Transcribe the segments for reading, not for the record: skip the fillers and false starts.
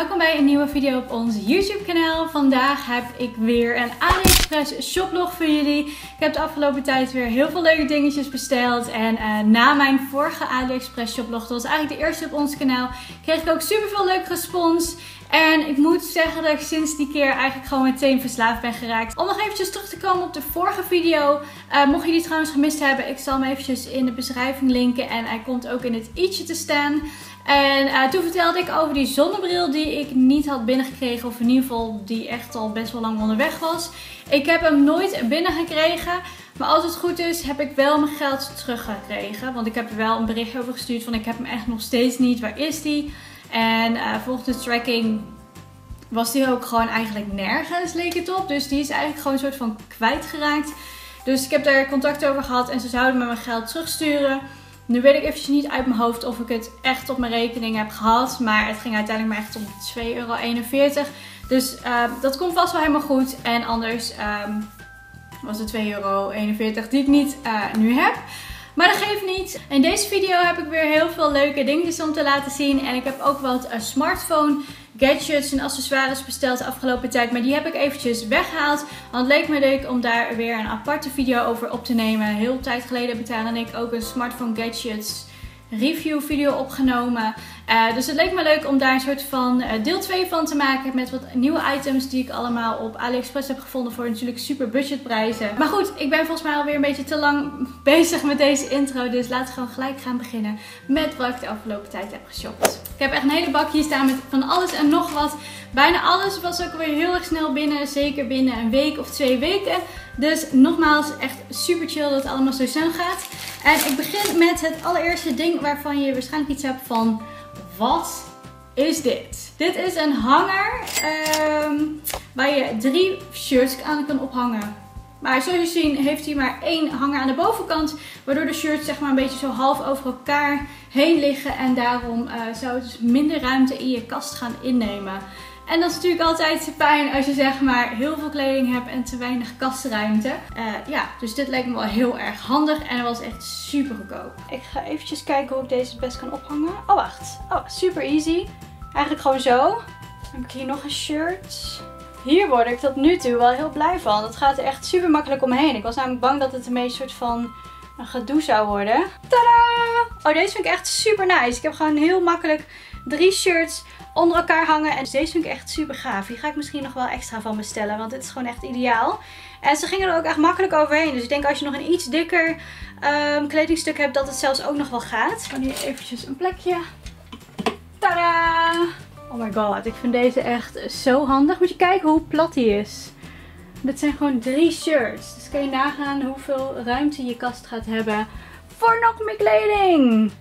welkom bij een nieuwe video op ons YouTube kanaal. Vandaag heb ik weer een AliExpress shoplog voor jullie. Ik heb de afgelopen tijd weer heel veel leuke dingetjes besteld. En na mijn vorige AliExpress shoplog, dat was eigenlijk de eerste op ons kanaal, kreeg ik ook super veel leuke respons. En ik moet zeggen dat ik sinds die keer eigenlijk gewoon meteen verslaafd ben geraakt. Om nog eventjes terug te komen op de vorige video. Mocht je die trouwens gemist hebben, ik zal hem eventjes in de beschrijving linken. En hij komt ook in het i'tje te staan. En toen vertelde ik over die zonnebril die ik niet had binnengekregen. Of in ieder geval die echt al best wel lang onderweg was. Ik heb hem nooit binnengekregen. Maar als het goed is, heb ik wel mijn geld teruggekregen. Want ik heb er wel een berichtje over gestuurd van ik heb hem echt nog steeds niet. Waar is die? En volgens de tracking was die ook gewoon eigenlijk nergens, leek het op. Dus die is eigenlijk gewoon een soort van kwijtgeraakt. Dus ik heb daar contact over gehad en ze zouden me mijn geld terugsturen. Nu weet ik eventjes niet uit mijn hoofd of ik het echt op mijn rekening heb gehad. Maar het ging uiteindelijk maar echt om €2,41. Dus dat komt vast wel helemaal goed. En anders was het €2,41 die ik niet nu heb. Maar dat geeft niet. In deze video heb ik weer heel veel leuke dingetjes om te laten zien. En ik heb ook wat smartphone gadgets en accessoires besteld de afgelopen tijd. Maar die heb ik eventjes weggehaald. Want het leek me leuk om daar weer een aparte video over op te nemen. Heel tijd geleden hebben Tara en ik ook een smartphone gadgets review video opgenomen. Dus het leek me leuk om daar een soort van deel 2 van te maken. Met wat nieuwe items die ik allemaal op AliExpress heb gevonden. Voor natuurlijk super budgetprijzen. Maar goed, ik ben volgens mij alweer een beetje te lang bezig met deze intro. Dus laten we gewoon gelijk gaan beginnen met wat ik de afgelopen tijd heb geshopt. Ik heb echt een hele bak hier staan met van alles en nog wat. Bijna alles was ook weer heel erg snel binnen. Zeker binnen een week of 2 weken. Dus nogmaals, echt super chill dat het allemaal zo snel gaat. En ik begin met het allereerste ding waarvan je waarschijnlijk iets hebt van... Wat is dit? Dit is een hanger waar je 3 shirts aan kan ophangen. Maar zoals je ziet heeft hij maar 1 hanger aan de bovenkant. Waardoor de shirts zeg maar een beetje zo half over elkaar heen liggen. En daarom zou het dus minder ruimte in je kast gaan innemen. En dat is natuurlijk altijd pijn als je zeg maar heel veel kleding hebt en te weinig kastruimte. Ja, dus dit lijkt me wel heel erg handig en het was echt super goedkoop. Ik ga eventjes kijken hoe ik deze het best kan ophangen. Oh wacht, oh, super easy. Eigenlijk gewoon zo. Dan heb ik hier nog een shirt. Hier word ik tot nu toe wel heel blij van. Dat gaat er echt super makkelijk omheen. Ik was namelijk bang dat het een beetje soort van een gedoe zou worden. Tadaa! Oh, deze vind ik echt super nice. Ik heb gewoon heel makkelijk 3 shirts onder elkaar hangen. En deze vind ik echt super gaaf. Hier ga ik misschien nog wel extra van bestellen. Want dit is gewoon echt ideaal. En ze gingen er ook echt makkelijk overheen. Dus ik denk als je nog een iets dikker kledingstuk hebt. Dat het zelfs ook nog wel gaat. Gewoon hier eventjes een plekje. Tada! Oh my god. Ik vind deze echt zo handig. Moet je kijken hoe plat die is. Dit zijn gewoon 3 shirts. Dus kun je nagaan hoeveel ruimte je kast gaat hebben. Voor nog meer kleding.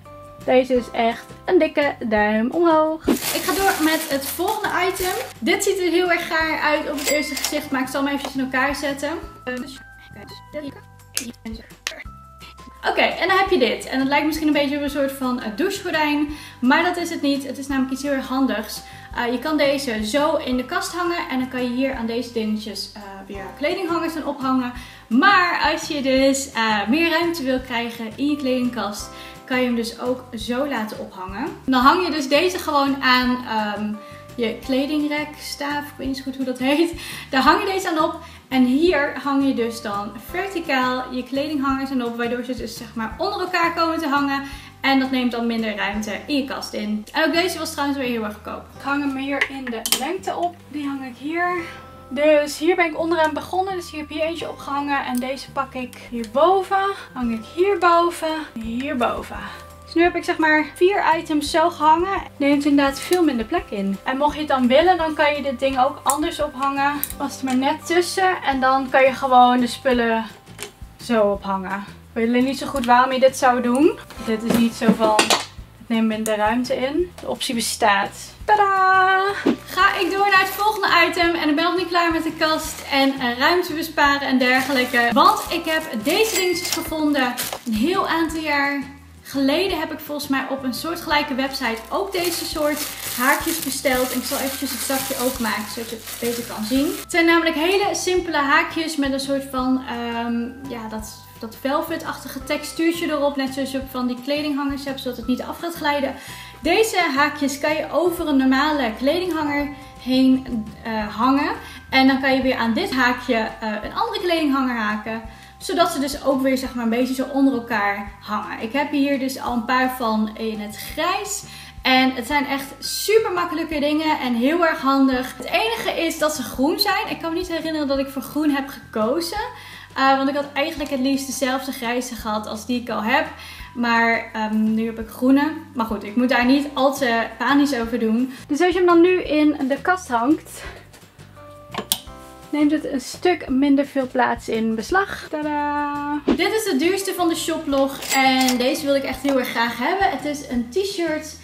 Deze is echt een dikke duim omhoog. Ik ga door met het volgende item. Dit ziet er heel erg gaar uit op het eerste gezicht. Maar ik zal hem even in elkaar zetten. Oké, en dan heb je dit. En het lijkt misschien een beetje op een soort van douchegordijn. Maar dat is het niet. Het is namelijk iets heel erg handigs. Je kan deze zo in de kast hangen. En dan kan je hier aan deze dingetjes weer kledinghangers en ophangen. Maar als je dus meer ruimte wil krijgen in je kledingkast... kan je hem dus ook zo laten ophangen. Dan hang je dus deze gewoon aan je kledingrekstaaf. Ik weet niet zo goed hoe dat heet. Daar hang je deze aan op. En hier hang je dus dan verticaal je kledinghangers aan op. Waardoor ze dus zeg maar onder elkaar komen te hangen. En dat neemt dan minder ruimte in je kast in. En ook deze was trouwens weer heel erg goedkoop. Ik hang hem hier in de lengte op. Die hang ik hier. Dus hier ben ik onderaan begonnen. Dus hier heb ik hier eentje opgehangen. En deze pak ik hierboven. Hang ik hierboven. Hierboven. Dus nu heb ik zeg maar 4 items zo gehangen. Neemt inderdaad veel minder plek in. En mocht je het dan willen, dan kan je dit ding ook anders ophangen. Past er maar net tussen. En dan kan je gewoon de spullen zo ophangen. Ik weet alleen niet zo goed waarom je dit zou doen. Dit is niet zo van... Het neemt minder ruimte in. De optie bestaat. Tadaa! Ga ik door naar het volgende item. En ik ben nog niet klaar met de kast en ruimte besparen en dergelijke. Want ik heb deze dingetjes gevonden. Een heel aantal jaar geleden heb ik volgens mij op een soortgelijke website ook deze soort haakjes besteld. En ik zal eventjes het zakje openmaken zodat je het beter kan zien. Het zijn namelijk hele simpele haakjes met een soort van, ja dat velvetachtige textuurtje erop. Net zoals je van die kledinghangers hebt, zodat het niet af gaat glijden. Deze haakjes kan je over een normale kledinghanger heen hangen. En dan kan je weer aan dit haakje een andere kledinghanger haken. Zodat ze dus ook weer, zeg maar, een beetje zo onder elkaar hangen. Ik heb hier dus al een paar van in het grijs. En het zijn echt super makkelijke dingen en heel erg handig. Het enige is dat ze groen zijn. Ik kan me niet herinneren dat ik voor groen heb gekozen. Want ik had eigenlijk het liefst dezelfde grijze gehad als die ik al heb. Maar nu heb ik groene. Maar goed, ik moet daar niet al te panisch over doen. Dus als je hem dan nu in de kast hangt, neemt het een stuk minder veel plaats in beslag. Tadaa! Dit is de duurste van de shoplog en deze wil ik echt heel erg graag hebben. Het is een t-shirt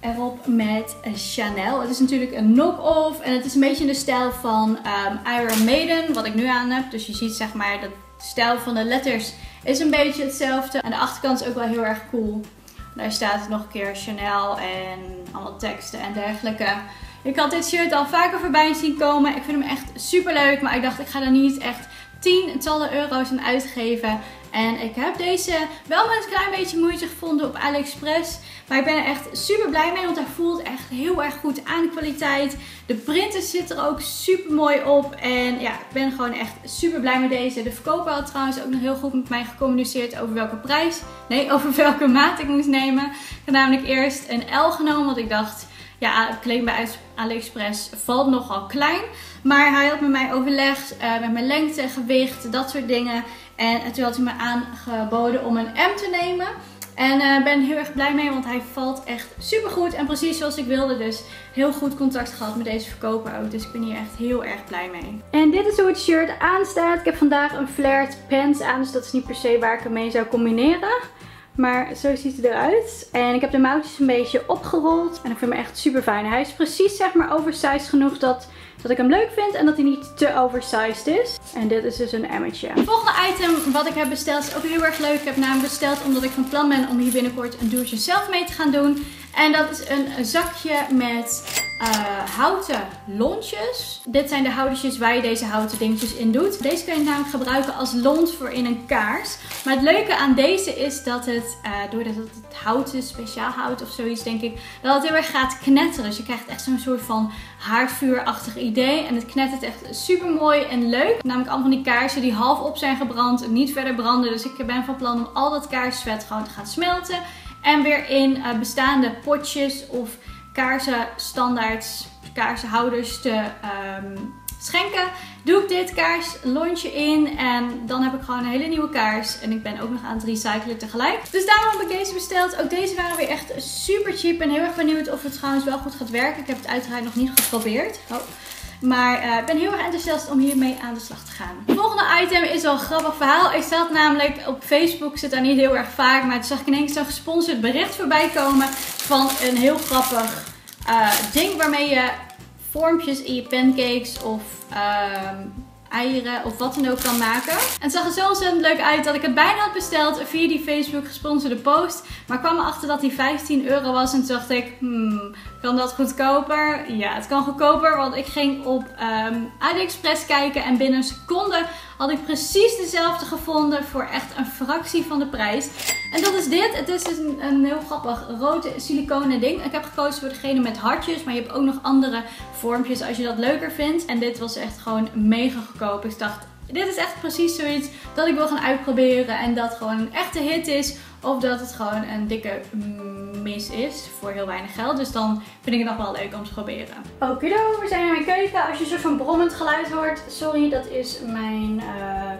erop met Chanel. Het is natuurlijk een knock-off en het is een beetje in de stijl van Iron Maiden, wat ik nu aan heb. Dus je ziet, zeg maar, dat de stijl van de letters is een beetje hetzelfde. Aan de achterkant is ook wel heel erg cool. Daar staat nog een keer Chanel en allemaal teksten en dergelijke. Ik had dit shirt al vaker voorbij zien komen. Ik vind hem echt super leuk. Maar ik dacht, ik ga er niet echt tientallen euro's aan uitgeven. En ik heb deze wel met een klein beetje moeite gevonden op AliExpress. Maar ik ben er echt super blij mee. Want hij voelt echt heel erg goed aan de kwaliteit. De printen zitten er ook super mooi op. En ja, ik ben gewoon echt super blij met deze. De verkoper had trouwens ook nog heel goed met mij gecommuniceerd over welke prijs. Nee, over welke maat ik moest nemen. Ik heb namelijk eerst een L genomen. Want ik dacht, ja, kleding bij AliExpress valt nogal klein. Maar hij had met mij overlegd met mijn lengte, gewicht, dat soort dingen. En toen had hij me aangeboden om een M te nemen. En ik ben heel erg blij mee, want hij valt echt super goed. En precies zoals ik wilde, dus heel goed contact gehad met deze verkoper ook. Dus ik ben hier echt heel erg blij mee. En dit is hoe het shirt aanstaat. Ik heb vandaag een flared pants aan, dus dat is niet per se waar ik hem mee zou combineren. Maar zo ziet het eruit. En ik heb de mouwtjes een beetje opgerold. En ik vind hem echt super fijn. Hij is precies, zeg maar, oversized genoeg dat ik hem leuk vind. En dat hij niet te oversized is. En dit is dus een emmetje. Het volgende item wat ik heb besteld is ook heel erg leuk. Ik heb namelijk besteld omdat ik van plan ben om hier binnenkort een do-it-yourself mee te gaan doen. En dat is een zakje met houten lontjes. Dit zijn de houdertjes waar je deze houten dingetjes in doet. Deze kun je namelijk gebruiken als lont voor in een kaars. Maar het leuke aan deze is dat het, doordat het hout is, speciaal hout of zoiets denk ik, dat het heel erg gaat knetteren. Dus je krijgt echt zo'n soort van haardvuurachtig idee. En het knettert echt super mooi en leuk. Namelijk allemaal van die kaarsen die half op zijn gebrand en niet verder branden. Dus ik ben van plan om al dat kaarsvet gewoon te gaan smelten. En weer in bestaande potjes of kaarsenstandaards, kaarsenhouders te schenken. Doe ik dit kaarsloontje in en dan heb ik gewoon een hele nieuwe kaars. En ik ben ook nog aan het recyclen tegelijk. Dus daarom heb ik deze besteld. Ook deze waren weer echt super cheap. Ik ben heel erg benieuwd of het trouwens wel goed gaat werken. Ik heb het uiteraard nog niet geprobeerd. Oh. Maar ik ben heel erg enthousiast om hiermee aan de slag te gaan. Het volgende item is wel een grappig verhaal. Ik zat namelijk op Facebook, zit daar niet heel erg vaak. Maar toen zag ik ineens zo'n gesponsord bericht voorbij komen van een heel grappig ding. Waarmee je vormpjes in je pancakes of eieren of wat dan ook kan maken. En het zag er zo ontzettend leuk uit dat ik het bijna had besteld via die Facebook gesponsorde post. Maar ik kwam erachter dat die €15 was en toen dacht ik, kan dat goedkoper? Ja, het kan goedkoper, want ik ging op AliExpress kijken en binnen een seconde had ik precies dezelfde gevonden voor echt een fractie van de prijs. En dat is dit. Het is dus een heel grappig rood siliconen ding. Ik heb gekozen voor degene met hartjes, maar je hebt ook nog andere vormpjes als je dat leuker vindt. En dit was echt gewoon mega goedkoop. Ik dacht, dit is echt precies zoiets dat ik wil gaan uitproberen en dat gewoon een echte hit is. Of dat het gewoon een dikke mis is voor heel weinig geld. Dus dan vind ik het nog wel leuk om te proberen. Okido, we zijn in mijn keuken. Als je een soort van brommend geluid hoort, sorry, dat is mijn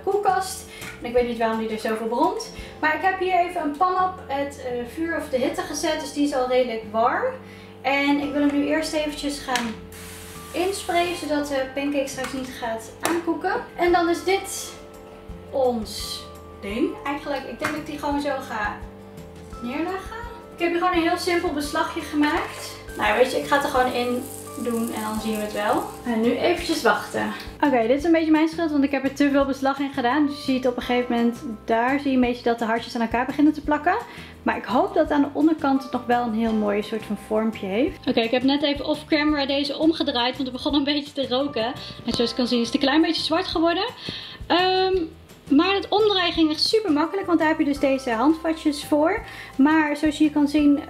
koelkast. En ik weet niet waarom die er zoveel bromt. Maar ik heb hier even een pan op het vuur of de hitte gezet. Dus die is al redelijk warm. En ik wil hem nu eerst eventjes gaan insprayen, zodat de pancake straks niet gaat aankoeken. En dan is dit ons ding. Eigenlijk, ik denk dat ik die gewoon zo ga neerleggen. Ik heb hier gewoon een heel simpel beslagje gemaakt. Nou weet je, ik ga het er gewoon in doen en dan zien we het wel. En nu eventjes wachten. Oké, dit is een beetje mijn schuld, want ik heb er te veel beslag in gedaan. Dus je ziet op een gegeven moment, daar zie je een beetje dat de hartjes aan elkaar beginnen te plakken. Maar ik hoop dat aan de onderkant het nog wel een heel mooi soort van vormpje heeft. Oké, ik heb net even off-camera deze omgedraaid, want het begon een beetje te roken. En zoals je kan zien is het een klein beetje zwart geworden. Maar het omdraaien ging echt super makkelijk, want daar heb je dus deze handvatjes voor. Maar zoals je kan zien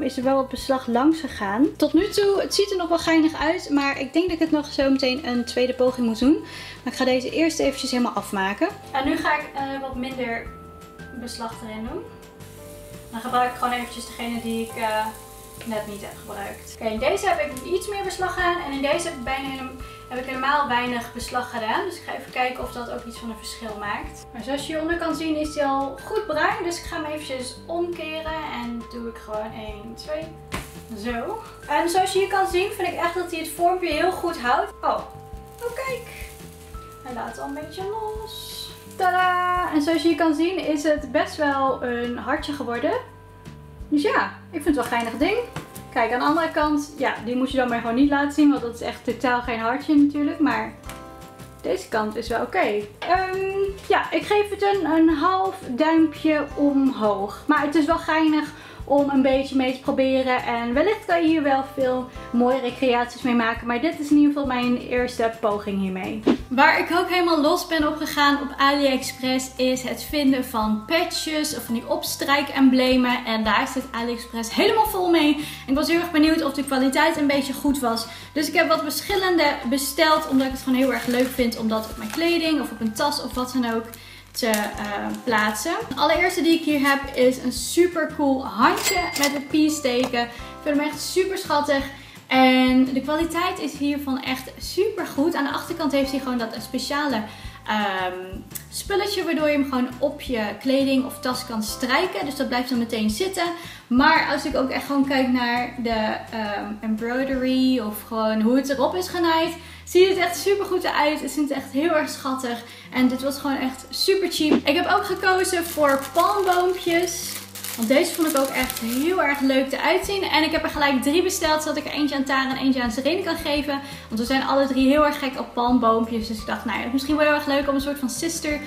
is er wel wat beslag langs gegaan. Tot nu toe, het ziet er nog wel geinig uit, maar ik denk dat ik het nog zo meteen een tweede poging moet doen. Maar ik ga deze eerst eventjes helemaal afmaken. En nu ga ik wat minder beslag erin doen. Dan gebruik ik gewoon eventjes degene die ik net niet heb gebruikt. Oké, in deze heb ik iets meer beslag gedaan en in deze heb ik helemaal weinig beslag gedaan. Dus ik ga even kijken of dat ook iets van een verschil maakt. Maar zoals je hieronder kan zien is die al goed bruin. Dus ik ga hem eventjes omkeren en doe ik gewoon 1, 2, zo. En zoals je hier kan zien vind ik echt dat hij het vormpje heel goed houdt. Oh kijk. Hij laat al een beetje los. Tada! En zoals je hier kan zien is het best wel een hartje geworden. Dus ja, ik vind het wel een geinig ding. Kijk, aan de andere kant, ja, die moet je dan maar gewoon niet laten zien, want dat is echt totaal geen hartje natuurlijk. Maar deze kant is wel oké. Ja, ik geef het een half duimpje omhoog. Maar het is wel geinig om een beetje mee te proberen. En wellicht kan je hier wel veel mooie recreaties mee maken. Maar dit is in ieder geval mijn eerste poging hiermee. Waar ik ook helemaal los ben op gegaan op AliExpress is het vinden van patches of van die opstrijkemblemen. En daar zit AliExpress helemaal vol mee. Ik was heel erg benieuwd of de kwaliteit een beetje goed was. Dus ik heb wat verschillende besteld omdat ik het gewoon heel erg leuk vind om dat op mijn kleding of op een tas of wat dan ook te plaatsen. De allereerste die ik hier heb is een super cool handje met een piesteken. Ik vind hem echt super schattig. En de kwaliteit is hiervan echt super goed. Aan de achterkant heeft hij gewoon dat speciale spulletje waardoor je hem gewoon op je kleding of tas kan strijken. Dus dat blijft dan meteen zitten. Maar als ik ook echt gewoon kijk naar de embroidery of gewoon hoe het erop is genaaid, ziet het echt super goed eruit. Het ziet echt heel erg schattig. En dit was gewoon echt super cheap. Ik heb ook gekozen voor palmboompjes. Want deze vond ik ook echt heel erg leuk te uitzien. En ik heb er gelijk 3 besteld, zodat ik er eentje aan Tara en eentje aan Serena kan geven. Want we zijn alle 3 heel erg gek op palmboompjes. Dus ik dacht, nou ja, het is misschien wel heel erg leuk om een soort van sister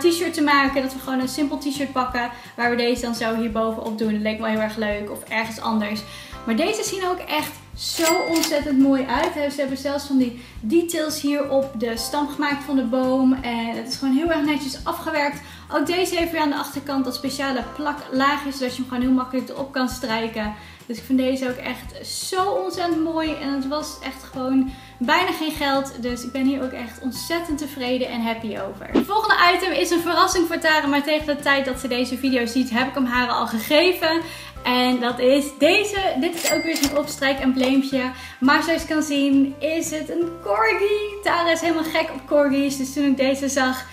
t-shirt te maken. Dat we gewoon een simpel t-shirt pakken, waar we deze dan zo hierbovenop doen. Dat leek me wel heel erg leuk, of ergens anders. Maar deze zien ook echt zo ontzettend mooi uit. Ze hebben zelfs van die details hier op de stam gemaakt van de boom. En het is gewoon heel erg netjes afgewerkt. Ook deze heeft weer aan de achterkant dat speciale plaklaagje, zodat je hem gewoon heel makkelijk erop kan strijken. Dus ik vind deze ook echt zo ontzettend mooi. En het was echt gewoon bijna geen geld. Dus ik ben hier ook echt ontzettend tevreden en happy over. Het volgende item is een verrassing voor Tara. Maar tegen de tijd dat ze deze video ziet, heb ik hem haar al gegeven. En dat is deze. Dit is ook weer zo'n opstrijkembleempje. Maar zoals je kan zien is het een corgi. Tara is helemaal gek op corgis. Dus toen ik deze zag,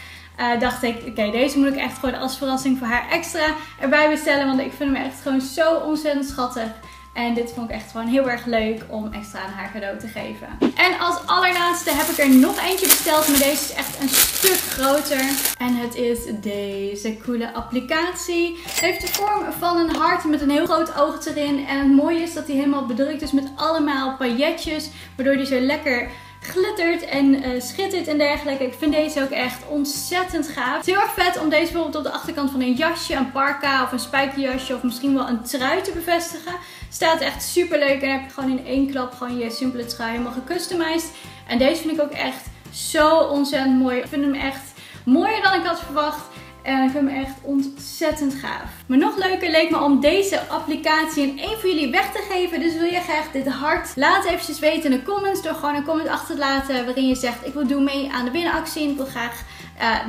dacht ik, oké, deze moet ik echt gewoon als verrassing voor haar extra erbij bestellen. Want ik vind hem echt gewoon zo ontzettend schattig. En dit vond ik echt gewoon heel erg leuk om extra aan haar cadeau te geven. En als allerlaatste heb ik er nog eentje besteld. Maar deze is echt een stuk groter. En het is deze coole applicatie. Het heeft de vorm van een hart met een heel groot oog erin. En het mooie is dat hij helemaal bedrukt is met allemaal pailletjes. Waardoor hij zo lekker glittert en schittert en dergelijke. Ik vind deze ook echt ontzettend gaaf. Het is heel erg vet om deze bijvoorbeeld op de achterkant van een jasje, een parka of een spijkerjasje of misschien wel een trui te bevestigen. Staat echt super leuk en heb je gewoon in één klap gewoon je simpele trui helemaal gecustomized. En deze vind ik ook echt zo ontzettend mooi. Ik vind hem echt mooier dan ik had verwacht. En ik vind hem echt ontzettend gaaf. Maar nog leuker leek me om deze applicatie aan één van jullie weg te geven. Dus wil je graag dit hart? Laat eventjes weten in de comments. Door gewoon een comment achter te laten waarin je zegt, ik wil doen mee aan de winactie. En ik wil graag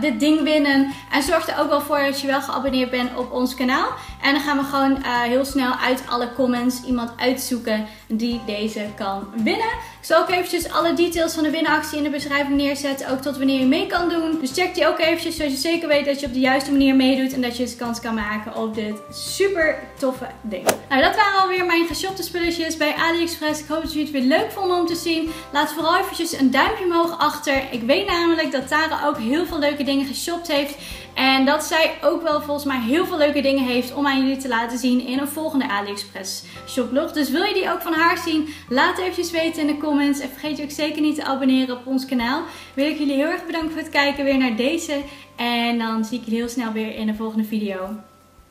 dit ding winnen. En zorg er ook wel voor dat je wel geabonneerd bent op ons kanaal. En dan gaan we gewoon heel snel uit alle comments iemand uitzoeken die deze kan winnen. Ik zal ook eventjes alle details van de winactie in de beschrijving neerzetten. Ook tot wanneer je mee kan doen. Dus check die ook eventjes, zodat je zeker weet dat je op de juiste manier meedoet. En dat je eens kans kan maken op dit super toffe ding. Nou, dat waren alweer mijn geshopte spulletjes bij AliExpress. Ik hoop dat jullie het weer leuk vonden om te zien. Laat vooral eventjes een duimpje omhoog achter. Ik weet namelijk dat Tara ook heel veel leuke dingen geshopt heeft. En dat zij ook wel volgens mij heel veel leuke dingen heeft om aan jullie te laten zien in een volgende AliExpress shoplog. Dus wil je die ook van haar zien? Laat eventjes weten in de comments. En vergeet je ook zeker niet te abonneren op ons kanaal. Wil ik jullie heel erg bedanken voor het kijken weer naar deze. En dan zie ik jullie heel snel weer in de volgende video.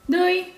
Doei!